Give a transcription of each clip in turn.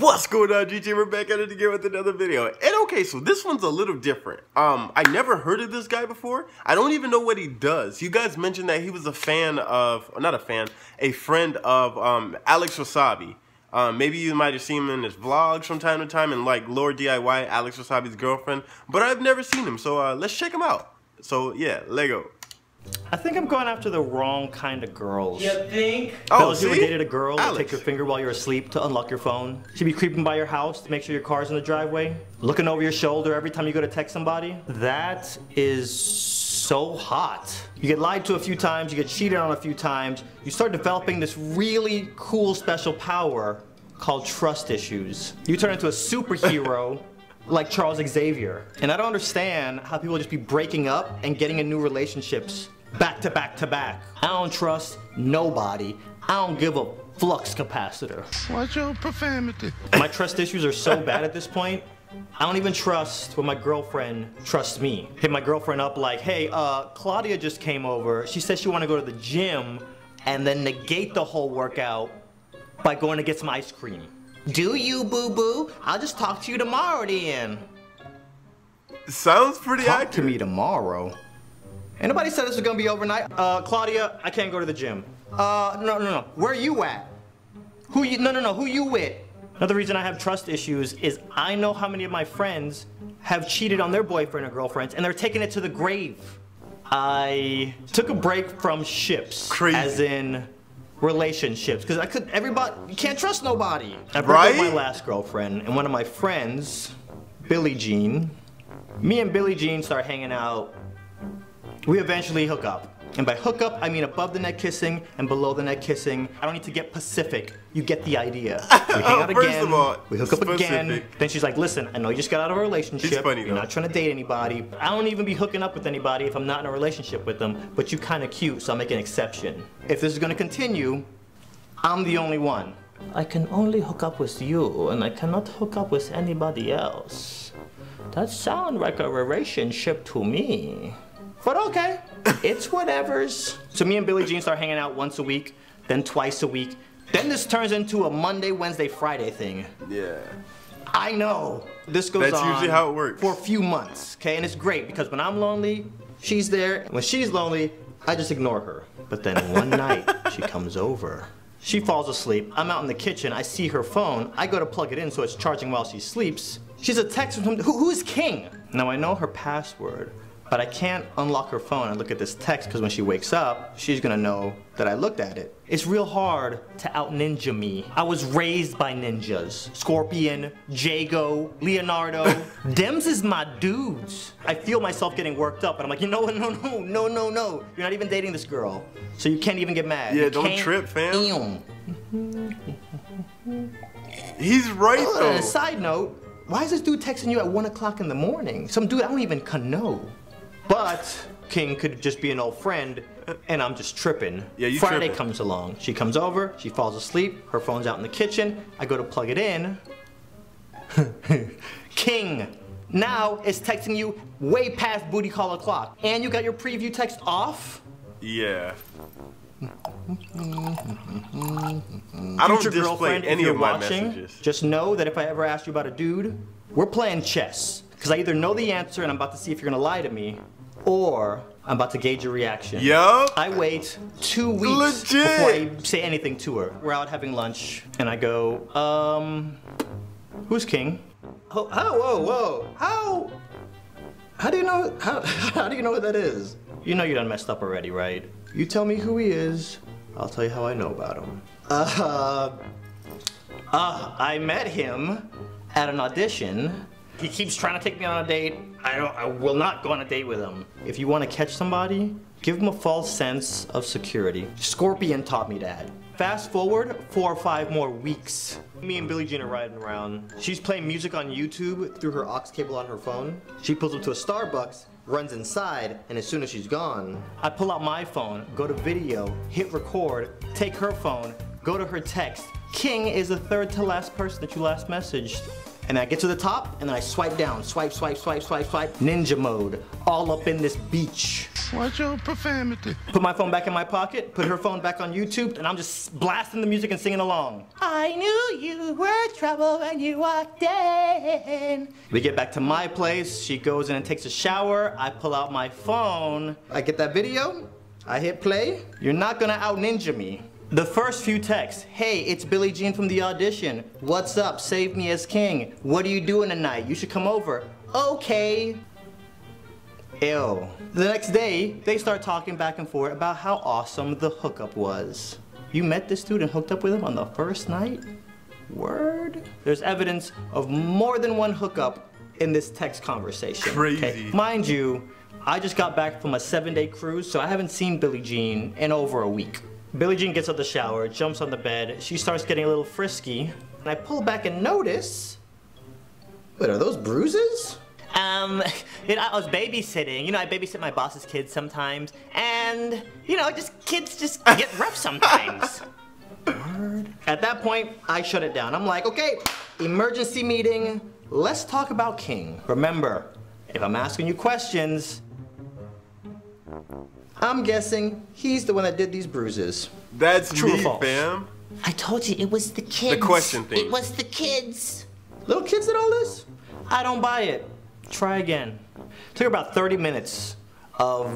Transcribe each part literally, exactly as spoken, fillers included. What's going on, G T? We're back at it again with another video. And okay, so this one's a little different. Um, I never heard of this guy before. I don't even know what he does. You guys mentioned that he was a fan of, not a fan, a friend of um, Alex Wasabi. Um, maybe you might have seen him in his vlogs from time to time and like Lord D I Y, Alex Wasabi's girlfriend. But I've never seen him, so uh, let's check him out. So yeah, Lego. I think I'm going after the wrong kind of girls. You think? Oh, see? You ever dated a girl that takes your finger while you're asleep to unlock your phone? She'd be creeping by your house to make sure your car's in the driveway? Looking over your shoulder every time you go to text somebody? That is so hot. You get lied to a few times, you get cheated on a few times, you start developing this really cool special power called trust issues. You turn into a superhero. Like Charles Xavier. And I don't understand how people just be breaking up and getting in new relationships back to back to back. I don't trust nobody. I don't give a flux capacitor. Watch your profanity. My trust issues are so bad at this point. I don't even trust when my girlfriend trusts me. Hit my girlfriend up like, hey, uh, Claudia just came over. She said she wanted to go to the gym and then negate the whole workout by going to get some ice cream. Do you, boo-boo? I'll just talk to you tomorrow then. Sounds pretty accurate. Talk to me tomorrow? Anybody said this was gonna be overnight? Uh, Claudia, I can't go to the gym. Uh, no, no, no. Where you at? Who you, no, no, no, who you with? Another reason I have trust issues is I know how many of my friends have cheated on their boyfriend or girlfriends, and they're taking it to the grave. I took a break from ships. Crazy. As in relationships, because I could, everybody, you can't trust nobody. I broke right? up my last girlfriend, and one of my friends, Billie Jean, me and Billie Jean start hanging out. We eventually hook up. And by hook up, I mean above the neck kissing and below the neck kissing. I don't need to get Pacific. You get the idea. We hang oh, out again, first of all, we hook up specific. again. Then she's like, listen, I know you just got out of a relationship. It's funny, You're though. not trying to date anybody. I don't even be hooking up with anybody if I'm not in a relationship with them, but you kind of cute, so I'll make an exception. If this is going to continue, I'm the only one. I can only hook up with you, and I cannot hook up with anybody else. That sounds like a relationship to me. But okay, it's whatever's. So me and Billie Jean start hanging out once a week, then twice a week. Then this turns into a Monday, Wednesday, Friday thing. Yeah. I know. This goes on. That's usually how it works. For a few months, okay? And it's great because when I'm lonely, she's there. When she's lonely, I just ignore her. But then one night, she comes over. She falls asleep. I'm out in the kitchen. I see her phone. I go to plug it in so it's charging while she sleeps. She's a text from who, who is King? Now I know her password. But I can't unlock her phone and look at this text because when she wakes up, she's gonna know that I looked at it. It's real hard to out ninja me. I was raised by ninjas. Scorpion, Jago, Leonardo. Dems is my dudes. I feel myself getting worked up and I'm like, you know what, no, no, no, no, no. You're not even dating this girl. So you can't even get mad. Yeah, you don't can't. trip, fam. He's right oh, though. Side note, why is this dude texting you at one o'clock in the morning? Some dude I don't even know. But King could just be an old friend, and I'm just tripping. Yeah, you Friday tripping. comes along. She comes over. She falls asleep. Her phone's out in the kitchen. I go to plug it in. King now is texting you way past booty call o'clock, and you got your preview text off? Yeah. I don't Future display any of my watching, messages. Just know that if I ever ask you about a dude, we're playing chess. Because I either know the answer and I'm about to see if you're going to lie to me, or I'm about to gauge your reaction. Yup. I wait two weeks Legit. before I say anything to her. We're out having lunch, and I go, um, who's King? Oh, oh whoa, whoa. How? How do you know? How, how do you know what that is? You know you done messed up already, right? You tell me who he is, I'll tell you how I know about him. Uh, uh, I met him at an audition. He keeps trying to take me on a date. I don't. I will not go on a date with him. If you want to catch somebody, give him a false sense of security. Scorpion taught me that. Fast forward four or five more weeks. Me and Billie Jean are riding around. She's playing music on YouTube through her aux cable on her phone. She pulls up to a Starbucks, runs inside, and as soon as she's gone, I pull out my phone, go to video, hit record, take her phone, go to her text. King is the third to last person that you last messaged. and I get to the top, and then I swipe down. Swipe, swipe, swipe, swipe, swipe. Ninja mode. All up in this beach. Watch your profanity. Put my phone back in my pocket, put her phone back on YouTube, and I'm just blasting the music and singing along. I knew you were trouble when you walked in. We get back to my place. She goes in and takes a shower. I pull out my phone. I get that video. I hit play. You're not gonna out-ninja me. The first few texts, hey, it's Billie Jean from the audition. What's up? Save me as king. What are you doing tonight? You should come over. Okay. Ew. The next day, they start talking back and forth about how awesome the hookup was. You met this dude and hooked up with him on the first night? Word? There's evidence of more than one hookup in this text conversation. Crazy. Okay? Mind you, I just got back from a seven-day cruise, so I haven't seen Billie Jean in over a week. Billie Jean gets out of the shower, jumps on the bed, she starts getting a little frisky, and I pull back and notice... Wait, are those bruises? Um, you know, I was babysitting, you know, I babysit my boss's kids sometimes, and, you know, just kids just get rough sometimes. At that point, I shut it down. I'm like, okay, emergency meeting, let's talk about King. Remember, if I'm asking you questions, I'm guessing he's the one that did these bruises. That's true or false? Fam. I told you, it was the kids. The question thing. It was the kids. Little kids did all this? I don't buy it. Try again. Took her about thirty minutes of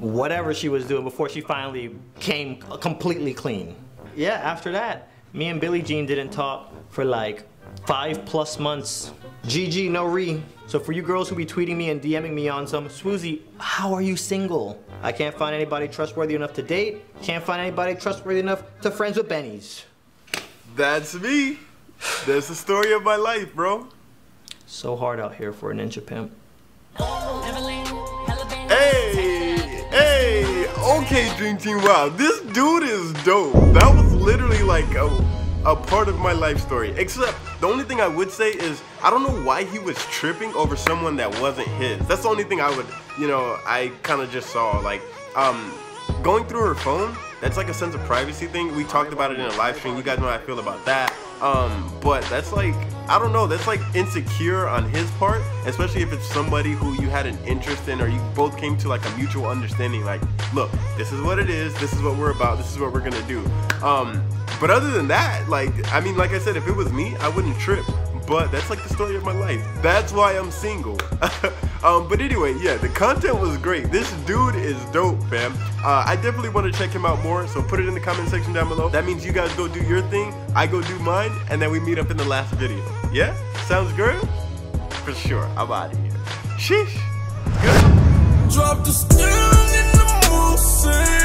whatever she was doing before she finally came completely clean. Yeah, after that, me and Billie Jean didn't talk for like five plus months. G G, no re. So for you girls who be tweeting me and DMing me on some, Swoozie, how are you single? I can't find anybody trustworthy enough to date. Can't find anybody trustworthy enough to friends with Bennies. That's me. That's the story of my life, bro. So hard out here for a ninja pimp. Hey, hey, okay, Dream Team, wow, this dude is dope. That was literally like a, a part of my life story, except the only thing I would say is I don't know why he was tripping over someone that wasn't his. That's the only thing I would, you know, I kind of just saw, like, um, going through her phone, that's like a sense of privacy thing. We talked about it in a live stream. You guys know how I feel about that. Um, but that's like, I don't know, that's like insecure on his part, especially if it's somebody who you had an interest in or you both came to like a mutual understanding, like, look, this is what it is, this is what we're about, this is what we're gonna do. Um, but other than that, like, I mean, like I said, if it was me, I wouldn't trip, but that's like the story of my life. That's why I'm single. Um, but anyway, yeah, the content was great. This dude is dope, fam. Uh, I definitely want to check him out more, so put it in the comment section down below. That means you guys go do your thing, I go do mine, and then we meet up in the last video. Yeah? Sounds good? For sure. I'm out of here. Sheesh. Good. Drop the